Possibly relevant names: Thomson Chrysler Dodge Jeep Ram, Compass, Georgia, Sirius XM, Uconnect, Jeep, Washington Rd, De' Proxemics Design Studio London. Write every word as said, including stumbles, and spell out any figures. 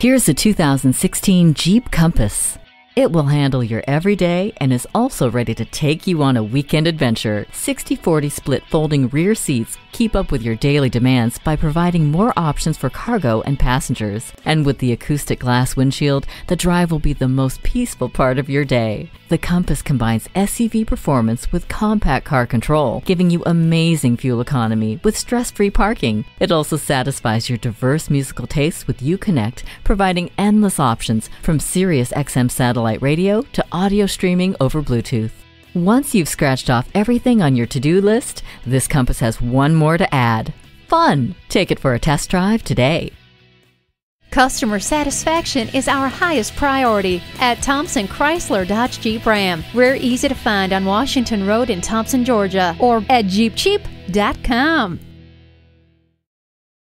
Here's the two thousand sixteen Jeep Compass. It will handle your everyday and is also ready to take you on a weekend adventure. sixty forty split folding rear seats keep up with your daily demands by providing more options for cargo and passengers. And with the acoustic glass windshield, the drive will be the most peaceful part of your day. The Compass combines S U V performance with compact car control, giving you amazing fuel economy with stress-free parking. It also satisfies your diverse musical tastes with Uconnect, providing endless options from Sirius X M satellite radio to audio streaming over Bluetooth. Once you've scratched off everything on your to-do list, this Compass has one more to add: fun. Take it for a test drive today. Customer satisfaction is our highest priority at Thomson Chrysler Dodge Jeep Ram. We're easy to find on Washington Road in Thomson, Georgia, or at jeep cheap dot com.